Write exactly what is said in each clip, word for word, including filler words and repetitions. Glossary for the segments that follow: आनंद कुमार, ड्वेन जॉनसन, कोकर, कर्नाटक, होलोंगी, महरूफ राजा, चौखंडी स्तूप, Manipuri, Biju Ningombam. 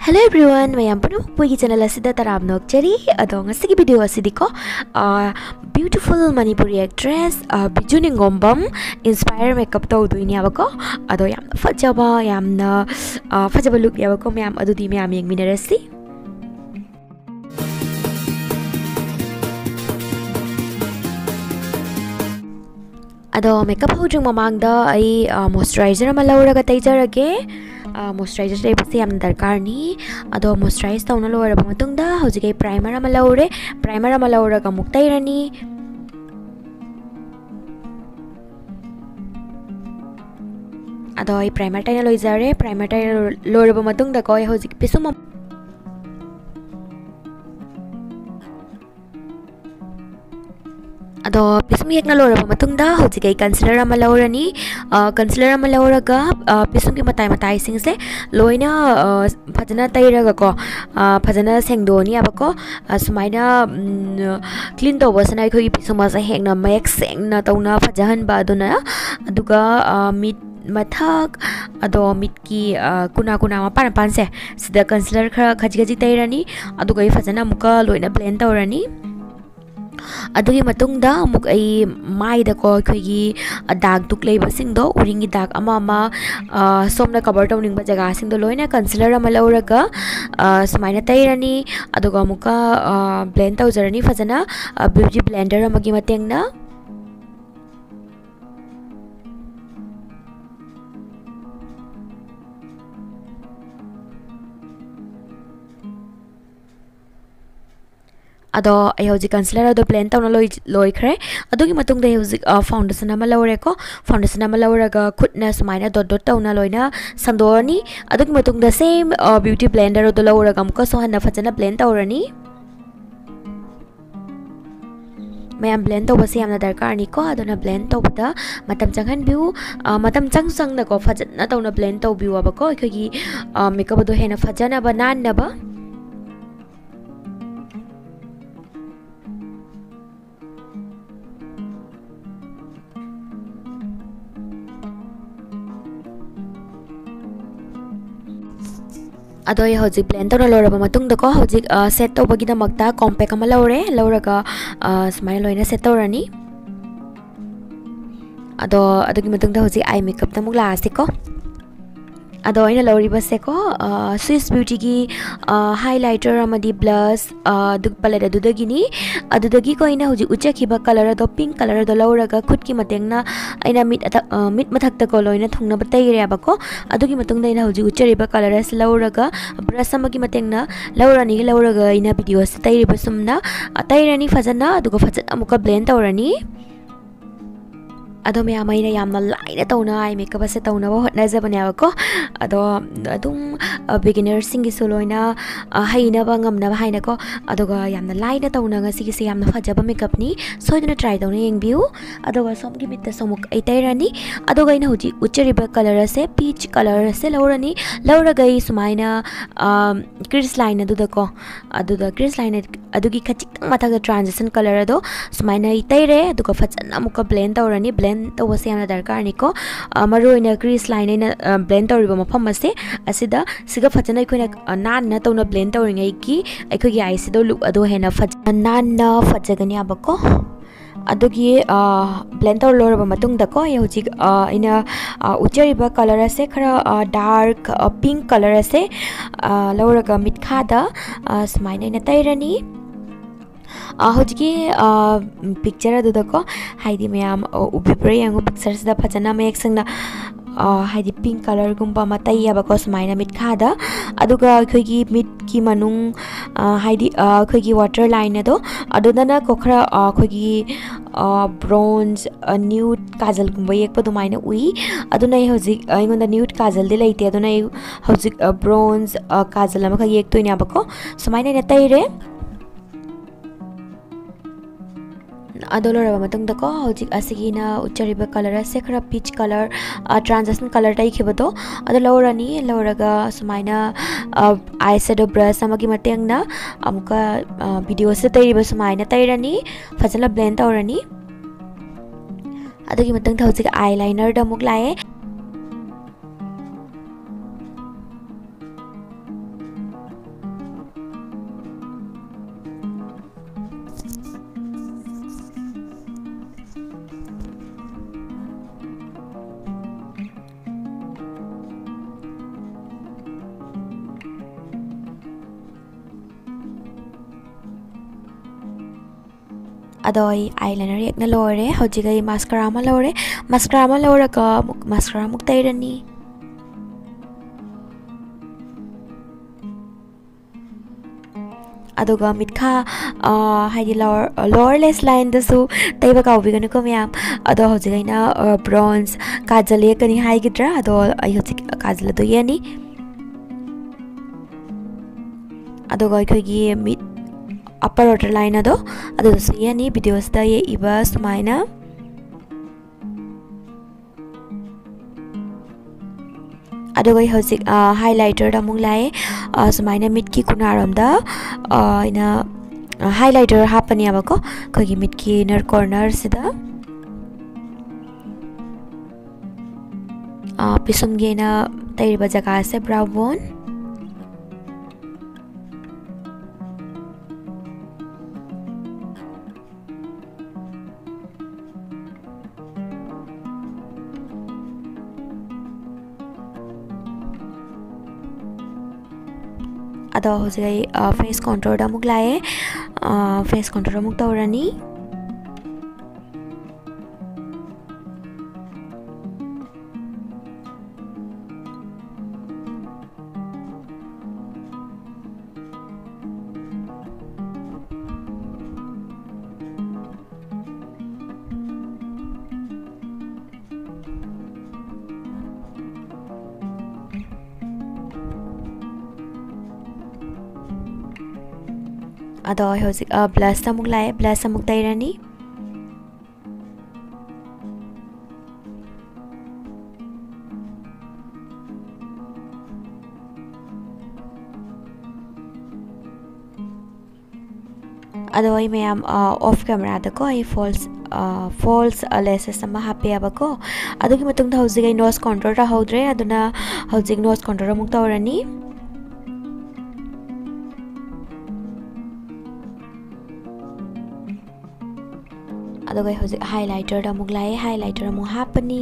Hello everyone, I am Panu. Poi channel asida tarabnok cheri adong asigi video asidiko beautiful Manipuri actress Biju Ningombam inspire makeup taw duini abako ado yam fajaba yamna fajaba look yabako myam adu di myam yang minerasi ado makeup hojung mamang da ai moisturizer ma lauraga taijar age Uh, moisturizer type se am darkar ni ado moisturize ta unalo ra matung da hojike primer amala ore primer amala ora ka muktai rani ado ei primer ta loi jare primer ta loi ra matung da ko hojike pisum ado pisum ekna lora matung da hojikai concealer ama laurani concealer ama lauraga pisum ki matai matai sing se loina phajana tairaga ko phajana sengdoni abako sumaina clean to wasana khoi pisum asa hekna max sengna tauna phajahan ba dona aduga mid mathak ado mid ki kuna kuna ma pan pan se sida concealer khara khaji khaji tairani aduga ei phajana muka loina blend taurani अदुगी मतुंग दा मुक ए my the को खैगी दाग दुक लेब सिंग दो उरिंगी दाग अमा अमा सोमना कवर टाउनिंग ब जगा सिंग दो लोइना कंसीलर अमला उरगा समाइना तैरानी अदुगा मुका ब्लेंड ताउ जरनी फजना ब्यूटी ब्लेंडर अमगी मतेंगना ado ai hoji concealer ado blend tauna loi loi khre ado gi matung dei hoji foundation ama lawre ko foundation ama lawra ga khutna smaina dot dot tauna loina sandorani ado gi matung da same beauty blender ado lawra gam ko so hana fajana blend taurani मैम blend तो बस यामना दरकार नी को अदोना blend तो बता मतम Changan बिउ मतम चंग संग न को फजना तौना ब्लेंड तो बिउ अबको खगी मेकअप दो हेना फजना बनान नबा अदो यो होजी ब्लेंड तोना लोरा बमतुंग दको होजी सेट तो बगिदा मक्ता कॉम्पैक्ट अमला ओरे लौरागा स्माइल लइना सेट तोरानी अदो अदोगी मतुंग द होजी आई मेकअप तमुक लासिको अदो आइना लौरी बसेको स्विस ब्यूटी की हाइलाइटर अमदी ब्लश दुग पलेदा दुदगिनी अदुदगी को आइना होजी उचे खिबा कलर दो पिंक कलर दो लौरागा खुद की मतेंगना आइना मिट मिट मथक तको लइना थुंगना बतैरे अबको अदुगी मतुंग दैना होजी उचे रिबा कलर अस लौरागा ब्रश अमगी मतेंगना लौरानी लौरागा आइना वीडियो अस तैरे बसुमना तैरानी फजना अदुगो फजना मुका ब्लेंड तौरानी अदो मैम आइना यामना लाइना तौना आई मेकअप असे तौना बहुत नजर बन्यावको अदो अदुम बिगिनर सिंगी सोलोइना हाइना बंगमना हाइनाको अदोगा यामना लाइना तौना गसिगिसे यामना फजब मेकअप नि सोइदना ट्राई तौना एंगबिउ अदोगा सोमगी बित्ते सोमुक एतैरानी अदोगा इना हुजी उच्चरिब कलर असे पीच कलर असे लौरानी लौरा गई सुमाइना क्रिस लाइन अदुदको अदुदा क्रिस लाइन अदुगी खचिक माथागा ट्रांजिशन कलर अदो सुमाइना इतैरे अदुगा फजना मुका ब्लेंड तौरानी ब्लेंड तो वसे यामना दरकार निको मरो इन क्रीज लाइन इन ब्लेंड तौरिबो मफम असे असिदा सिगा फजना इखोना नान न तौना ब्लेंड तौरिंगै की इखोगी आइसे दो लुक अदो हेना फजना नान न फजगनि अबको अदोगी ब्लेंड तौर लोरबो मतुंग दको यहुजी इन उचरिबा कलर असे खरा डार्क पिंक कलर असे लौरगा मिटखादा स्माइल इन तैरनी होजगी पिक्चर अदुदको हाइदी मैम उबिब्रे यांगो पिक्चर सिदा फजना मैक संगना हाइदी पिंक कलर गुंबा मताई याबको स्माइना मिट खादा अदुगा खैगी मिट की मनुंग हाइदी खैगी वाटर लाइन अदो अदुदना कोखरा खैगी ब्रोंज न्यूड काजल गुंबा एक पदो माइना उई अदुना ए होजि आइगोंदा न्यूड काजल दे लैते अदुना ए होजि ब्रोंज काजल अमा खैगी एक तो इन याबको स्माइना ने तैरे अदोलोरा मतुंग दको होजि असिगिना उच्चरिब कलर असे खरा पीच कलर ट्रांजिशन कलर टाइ खेबतो अदो लौरानी लौरागा सुमाइना आईशैडो ब्रश अमगी मतेंगना अमका वीडियो से तैरिब सुमाइना तैरानी फजला ब्लेंड तौरानी अदोगी मतुंग थाउजि आईलाइनर दमुक लाए adoi eyeliner ek na lore hojigai mascara ma lore mascara ma lore ka mascara muktai rani adoga mitkha haidi lower lowerless line the so taiba ka ubi ganu ko myam ado hojigai na bronze kajal ek ni hai gidra ado ai hojik kajal do yani adoga khogi mit upper order line ado ado yani videos da ye ibas maina ado gai hojik highlighter da mung lae maina mid ki kunaram da ina highlighter hapani abako khogi mid ki inner corner sida a pisum gena taiba jaga ase brow bone अदा हो जाए face contour डा मुक लाए face contour मुक तोरनी अदा हो जिक ब्लश ता मुक लाए ब्लश ता मुक तैरानी अदा होई मैं आम ऑफ कैमरा तक को ये फॉल्स फॉल्स लेसेस तम्मा हापे आबको अदो की मतुंग था हो जिक नोज कंट्रोल रा होद्रे अदुना हो जिक नोज कंट्रोल मुक तौरानी अदोगै होजि हाइलाइटर दा मुग लाए हाइलाइटर मु हापनी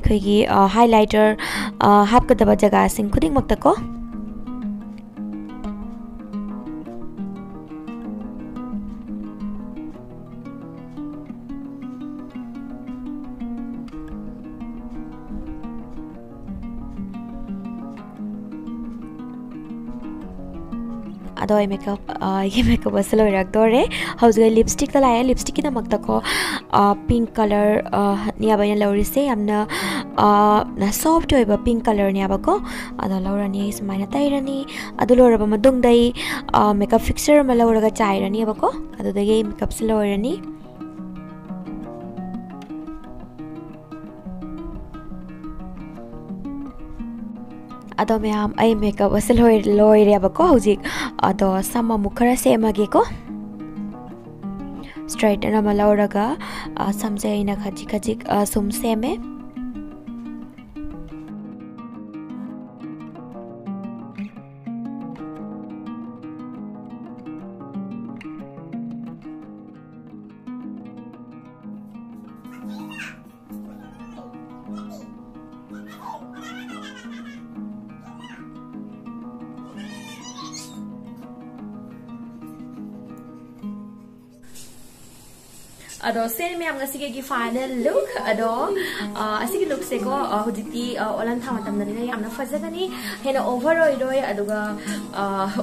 अखैगी हाइलाइटर हाप क दबा जगा सिंग खुदिंग मक तको अदोय मेकअप ये मेकअप असलो रख दोरे हाउसगै लिपस्टिक त लाया लिपस्टिक किना मक तको पिंक कलर निया बया लौरी से हमना ना सॉफ्ट होइबा पिंक कलर निया बको अदो लौरा नि इस माइना ताइरानी अदो लौरा बम दुंग दई मेकअप फिक्सर म लौरा ग चाइरानी बको अदो दगे मेकअप से लौरानी अदो मैं हम आई मेकअप असल होय लोय रे बको हौजिक अदो सम मुखरा से मगे को स्ट्रेटनर म लौरगा समजे इना खजी खजी सुम से में अदो सेल में हम गसिके की फाइनल लुक अदो असिके लुक से को होदिति ओलन था मतम दनि ने हमना फजगनी हेन ओवर ओइरोय अदुगा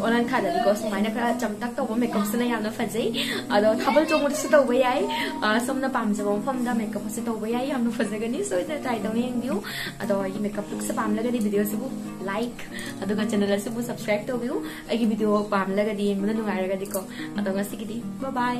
ओलन खा दनि को समायना खरा चमतक तो मेकअप से ने हमना फजई अदो थबल जो मुदि से तो वय आई समना पाम जबो फम द मेकअप से तो वय आई हमना फजगनी सो इधर ट्राई दो यंग व्यू अदो ये मेकअप लुक से पाम लगदी वीडियो से को लाइक अदुगा चैनल से को सब्सक्राइब तो व्यू अगी वीडियो पाम लगदी यंग न नुगारगा दिको अदो गसिके दी बाय बाय